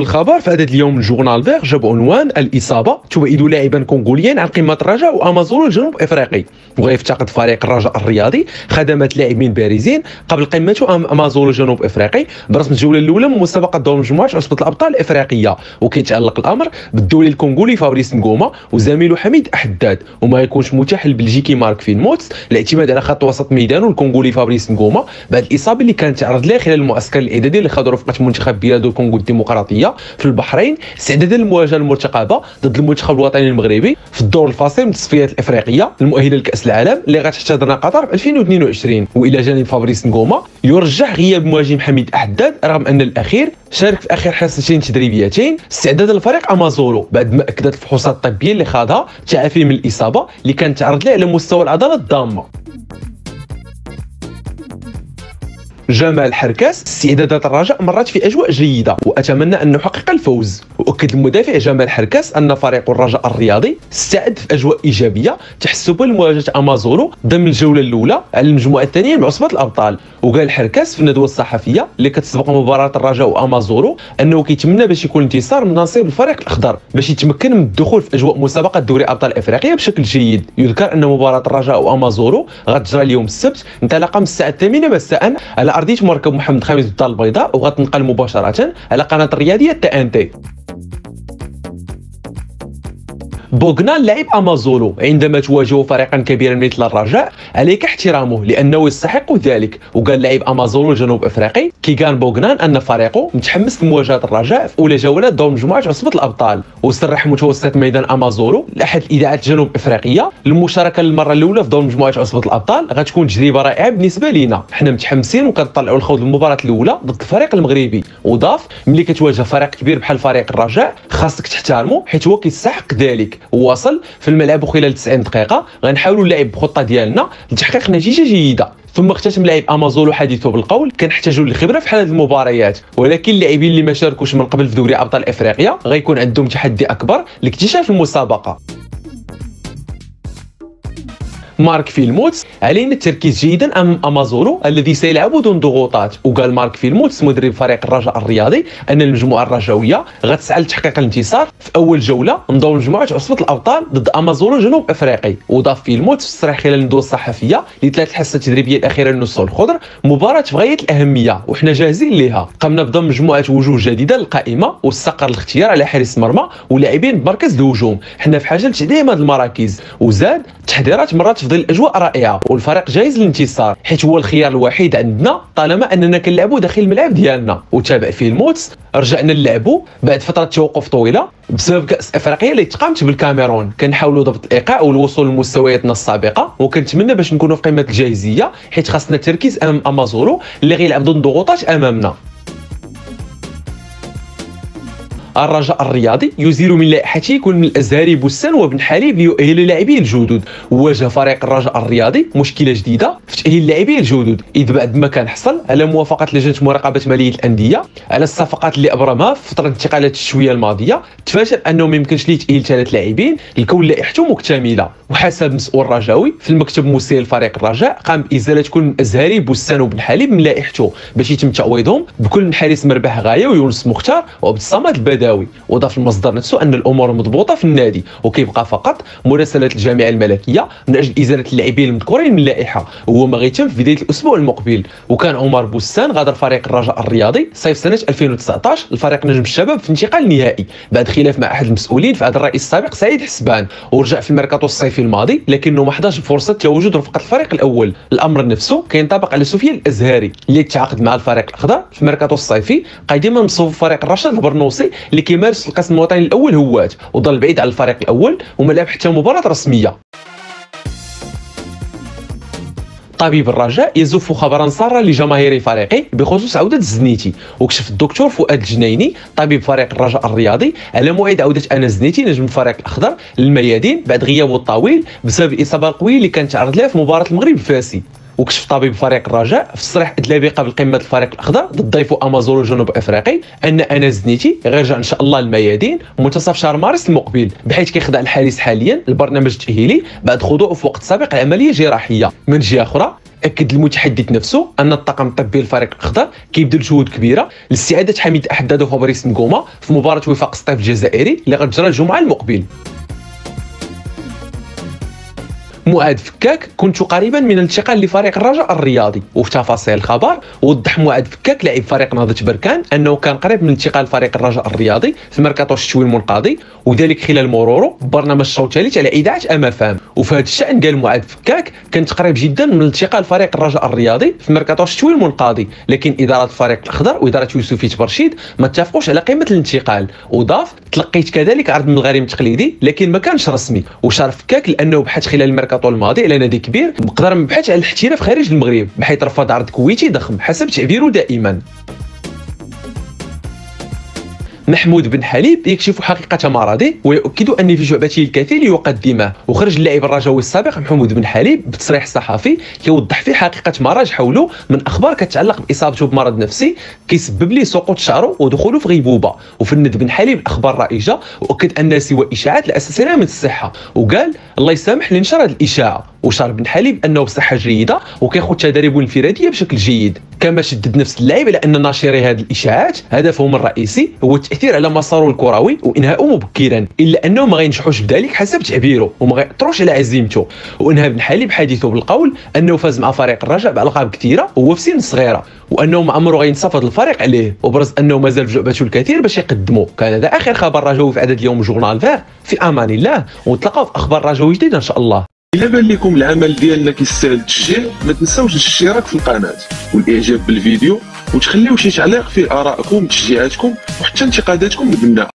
أول خبر في هذا اليوم الجورنال فيغ جاب عنوان الإصابة تبعد لاعبا كونغوليين عن قمة الرجاء وأمازولو الجنوب إفريقي، وغيفتقد فريق الرجاء الرياضي خدمات لاعبين بارزين قبل قمة أمازولو الجنوب إفريقي برسم الجولة الأولى من مسابقة دور مجموعات عصبة الأبطال الإفريقية، وكيتعلق الأمر بالدولي الكونغولي فابريس نغوما وزميله حميد أحداد، وما يكونش متاح البلجيكي مارك ويلموتس الاعتماد على خط وسط ميدانه الكونغولي فابريس نغوما بعد الإصابة اللي كانت تعرض لها خلال المعسكر الإعدادي اللي خاض رفقة منتخب بلاد الكونغو الديمقراطية في البحرين استعدادا للمواجهة المرتقبة ضد المنتخب الوطني المغربي في الدور الفاصل من التصفيات الإفريقية المؤهلة لكأس العالم اللي غتحتضنها قطر في 2022. وإلى جانب فابريس نغوما يرجح غياب مهاجم حميد أحداد رغم أن الأخير شارك في آخر حصتين تدريبيتين استعدادا لفريق أمازولو بعد ما أكدت الفحوصات الطبية اللي خاضها تعافيه من الإصابة اللي كانت تعرض لها على مستوى العضلة الضامة. جمال حركاس استعدادات الرجاء مرت في اجواء جيده واتمنى ان نحقق الفوز، واكد المدافع جمال حركاس ان فريق الرجاء الرياضي استعد في اجواء ايجابيه تحسب لمواجهه امازولو ضمن الجوله الاولى على المجموعه الثانيه من عصبه الابطال. وقال حركاس في الندوه الصحفيه اللي كتسبق مباراه الرجاء وامازولو انه كيتمنى باش يكون انتصار من نصيب الفريق الاخضر باش يتمكن من الدخول في اجواء مسابقه دوري ابطال افريقيا بشكل جيد. يذكر ان مباراه الرجاء وامازولو غتجرى اليوم السبت انطلاقا من الساعه 8 مساء على أرضية مركب محمد خامس بالدار البيضاء، وغتنقل مباشرة على قناة الرياضية TNT. بوغنان لاعب امازولو عندما تواجه فريقا كبيرا مثل الرجاء عليك احترامه لانه يستحق ذلك، وقال لاعب امازولو الجنوب افريقي كيغان بوغنان ان فريقه متحمس لمواجهه الرجاء في اولى جوله دور مجموعه عصبه الابطال. وصرح متوسط ميدان امازولو لاحد الاذاعات الجنوب افريقيه المشاركه للمره الاولى في دور مجموعه عصبه الابطال غتكون تجربه رائعه بالنسبه لينا، حنا متحمسين وكنطلعوا الخوض المباراه الاولى ضد الفريق المغربي. وضاف ملي كتواجه فريق كبير بحال فريق الرجاء خاصك تحترمه حيت هو كيستحق ذلك. ووصل في الملعب خلال 90 دقيقة غنحاولوا نلعب بخطة ديالنا لتحقيق نتيجة جيدة. ثم اختتم لاعب امازولو حديثه بالقول كنحتاجوا للخبره في حال هذه المباريات، ولكن اللاعبين اللي ما شاركوش من قبل في دوري ابطال افريقيا غيكون عندهم تحدي اكبر لاكتشاف المسابقة. مارك ويلموتس علينا التركيز جيدا امام امازولو الذي سيلعب دون ضغوطات، وقال مارك ويلموتس مدرب فريق الرجاء الرياضي ان المجموعه الرجاويه غتسعى لتحقيق الانتصار في اول جوله من دور مجموعه عصبه الابطال ضد امازولو الجنوب افريقي. وضاف ويلموتس في تصريح خلال الندوه الصحفيه لثلاث الحصه التدريبيه الاخيره للنص الخضر مباراه في غايه الاهميه وحنا جاهزين ليها، قمنا بضم مجموعه وجوه جديده للقائمه واستقر الاختيار على حارس مرمى ولاعبين بمركز الهجوم، حنا في حاجه لتدعيم هذه المراكز. وزاد التحضيرات مرات ظل اجواء رائعه والفريق جاهز للانتصار حيت هو الخيار الوحيد عندنا طالما اننا كنلعبوا داخل الملعب ديالنا. وتابع ويلموتس رجعنا نلعبوا بعد فتره توقف طويله بسبب كاس افريقيا اللي تقامت بالكاميرون، كنحاولوا ضبط الايقاع والوصول لمستوياتنا السابقه وكنتمنى باش نكونوا في قمه الجاهزيه حيت خاصنا التركيز امام امازولو اللي غيلعب ضد ضغوطات امامنا. الرجاء الرياضي يزيل من لائحته كل من الازهري بستان وبن حليب ليؤهل اللاعبين الجدد، وواجه فريق الرجاء الرياضي مشكله جديده في تاهيل اللاعبين الجدد اذ بعد ما كان حصل على موافقه لجنه مراقبه ماليه الانديه على الصفقات اللي ابرمها في فتره الانتقالات الشتويه الماضيه تفاجأ انه ما يمكنش ليه تاهيل ثلاث لاعبين لكون لائحته مكتمله. وحسب مسؤول رجاوي في المكتب المسير لفريق الرجاء قام بازاله كل من الازهري بستان وبن حليب من لائحته باش يتم تعويضهم بكل من حارس مربح غايه ويونس مختار وعبد الصمد البداوي. وضاف المصدر نفسه ان الامور مضبوطه في النادي وكيبقى فقط مراسلات الجامعه الملكيه من اجل ازاله اللاعبين المذكورين من اللائحه وهو ما غيتم في بدايه الاسبوع المقبل. وكان عمر بوستان غادر فريق الرجاء الرياضي صيف سنه 2019 لفريق نجم الشباب في انتقال نهائي بعد خلاف مع احد المسؤولين في عهد الرئيس السابق سعيد حسبان، ورجع في الميركاتو الصيفي الماضي لكنه ما حظاش بفرصه تواجد رفقه الفريق الاول. الامر نفسه كينطبق على سفيان الازهري اللي تعاقد مع الفريق الاخضر في الميركاتو الصيفي قادما من صفوف فريق الرشد البرنوسي اللي كيمارس القسم الوطني الاول هوات وظل بعيد على الفريق الاول وما لعب حتى مباراه رسميه. طبيب الرجاء يزف خبرا سارا لجماهير فريقه بخصوص عوده الزنيتي، وكشف الدكتور فؤاد الجنيني طبيب فريق الرجاء الرياضي على موعد عوده انا الزنيتي نجم الفريق الاخضر للميادين بعد غيابه الطويل بسبب الاصابه القويه اللي كانت تعرض لها في مباراه المغرب الفاسي. وكشف طبيب فريق الرجاء في تصريح ادلابي قبل قمه الفريق الاخضر ضد ضيفو امازولو الجنوب افريقي ان انس زنيتي غيرجع ان شاء الله للميادين منتصف شهر مارس المقبل، بحيث كيخضع الحارس حاليا للبرنامج التاهيلي بعد خضوعه في وقت سابق لعمليه جراحيه. من جهه اخرى اكد المتحدث نفسه ان الطاقم الطبي للفريق الاخضر كيبذل جهود كبيره لاستعاده حميد احداد وفابريس نغوما في مباراه وفاق الصيف الجزائري اللي غتجرى الجمعه المقبل. معاذ فكاك، كنت قريبا من الانتقال لفريق الرجاء الرياضي، وفي تفاصيل الخبر وضح معاذ فكاك لاعب فريق نهضه بركان انه كان قريب من الانتقال لفريق الرجاء الرياضي في مركاتو الشتوي المنقضي، وذلك خلال مروره برنامج الشوط الثالث على اذاعه اما فام. وفي هذا الشان قال معاذ فكاك كنت قريب جدا من الانتقال لفريق الرجاء الرياضي في مركاتو الشتوي المنقضي، لكن اداره الفريق الاخضر واداره يوسف برشيد ما اتفقوش على قيمه الانتقال. وضاف تلقيت كذلك عرض من الغريم التقليدي لكن ما كانش رسمي. وشار فكاك لانه بحث خلال الماضي الى نادي كبير مقدر مبحث على الاحتراف خارج المغرب، بحيث رفض عرض كويتي ضخم حسب تعبيره دائما. محمود بن حليب يكشف حقيقة مرضه ويؤكد أن في جعبته الكثير يقدمه. وخرج اللاعب الرجوي السابق محمود بن حليب بتصريح صحفي كيوضح فيه حقيقة مرض حوله من أخبار كتعلق بإصابته بمرض نفسي كيسبب ليه سقوط شعره ودخوله في غيبوبة. وفند بن حليب أخبار رائجة وأكد أنها سوى إشاعات لا أساس لها من الصحة، وقال الله يسامح لنشر هذه الإشاعة. وشار بن حليب أنه بصحة جيدة وكيخوض تدريبه الانفرادية بشكل جيد. كما شدد نفس اللاعب على أن ناشري هذه الإشاعات هدفهم الرئيسي هو التأثير على مساره الكروي وإنهاءه مبكرا، إلا أنه ما غينجحوش بذلك حسب تعبيره وما غيأثروش على عزيمته. وأنهى بن حليب حديثه بالقول أنه فاز مع فريق الرجاء بألقاب كثيرة وهو في سن صغيرة، وأنه ما عمره غينصفض الفريق عليه، وبرز أنه مازال في جعبته الكثير باش يقدمه. كان هذا آخر خبر رجوي في عدد اليوم جورنال فير. في أمان الله ونتلاقاو في أخبار رجوي جديدة إن شاء الله. إلا بان لكم العمل ديالنا كيستاهل التشجيع، ما تنساوش الاشتراك في القناة والإعجاب بالفيديو، وتخليو شي تعليق فيه آرائكم وتشجيعاتكم وحتى انتقاداتكم لبناء.